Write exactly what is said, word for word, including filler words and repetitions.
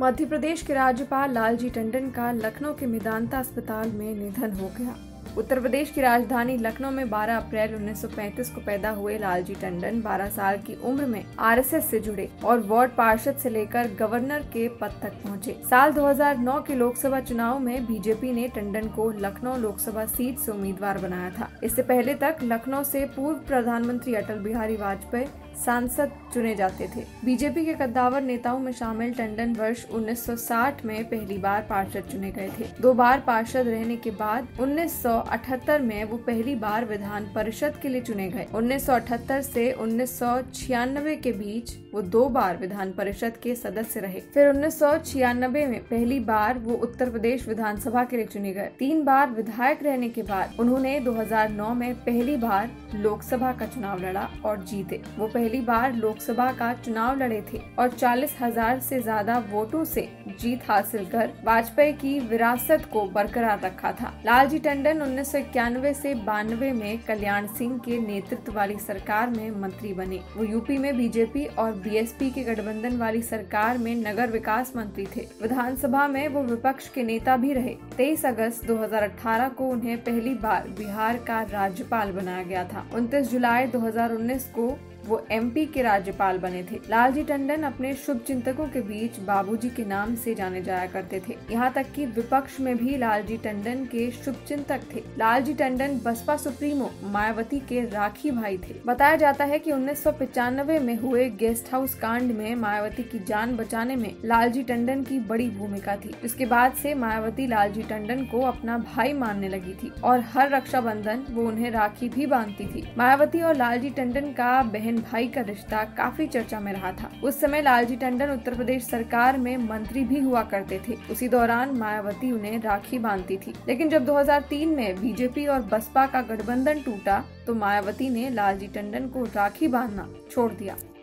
मध्य प्रदेश के राज्यपाल लालजी टंडन का लखनऊ के मेदांता अस्पताल में निधन हो गया। उत्तर प्रदेश की राजधानी लखनऊ में बारह अप्रैल उन्नीस सौ पैंतीस को पैदा हुए लालजी टंडन बारह साल की उम्र में आरएसएस से जुड़े और वार्ड पार्षद से लेकर गवर्नर के पद तक पहुंचे। साल दो हज़ार नौ के लोकसभा चुनाव में बीजेपी ने टंडन को लखनऊ लोकसभा सीट से उम्मीदवार बनाया था। इससे पहले तक लखनऊ से पूर्व प्रधानमंत्री अटल बिहारी वाजपेयी सांसद चुने जाते थे। बीजेपी के कद्दावर नेताओं में शामिल टंडन वर्ष उन्नीस सौ साठ में पहली बार पार्षद चुने गए थे। दो बार पार्षद रहने के बाद उन्नीस सौ अठहत्तर में वो पहली बार विधान परिषद के लिए चुने गए। उन्नीस सौ अठहत्तर से उन्नीस सौ छियानवे के बीच वो दो बार विधान परिषद के सदस्य रहे। फिर उन्नीस सौ छियानवे में पहली बार वो उत्तर प्रदेश विधानसभा के लिए चुने गए। तीन बार विधायक रहने के बाद उन्होंने दो हज़ार नौ में पहली बार लोकसभा का चुनाव लड़ा और जीते। वो पहली बार लोकसभा का चुनाव लड़े थे और चालीस हजार से ज्यादा वोटों से जीत हासिल कर वाजपेयी की विरासत को बरकरार रखा था। लालजी टंडन उन्नीस सौ इक्यानवे से बानवे में कल्याण सिंह के नेतृत्व वाली सरकार में मंत्री बने। वो यूपी में बीजेपी और बीएसपी के गठबंधन वाली सरकार में नगर विकास मंत्री थे। विधानसभा में वो विपक्ष के नेता भी रहे। तेईस अगस्त दो हजार अठारह को उन्हें पहली बार बिहार का राज्यपाल बनाया गया था। उनतीस जुलाई दो हजार उन्नीस को वो एमपी के राज्यपाल बने थे। लालजी टंडन अपने शुभ चिंतकों के बीच बाबूजी के नाम से जाने जाया करते थे। यहाँ तक कि विपक्ष में भी लालजी टंडन के शुभ चिंतक थे। लालजी टंडन बसपा सुप्रीमो मायावती के राखी भाई थे। बताया जाता है कि उन्नीस सौ पचानवे में हुए गेस्ट हाउस कांड में मायावती की जान बचाने में लालजी टंडन की बड़ी भूमिका थी। इसके बाद से मायावती लालजी टंडन को अपना भाई मानने लगी थी और हर रक्षाबंधन वो उन्हें राखी भी बांधती थी। मायावती और लालजी टंडन का बहन भाई का रिश्ता काफी चर्चा में रहा था। उस समय लालजी टंडन उत्तर प्रदेश सरकार में मंत्री भी हुआ करते थे। उसी दौरान मायावती उन्हें राखी बांधती थी। लेकिन जब दो हज़ार तीन में बीजेपी और बसपा का गठबंधन टूटा तो मायावती ने लालजी टंडन को राखी बांधना छोड़ दिया।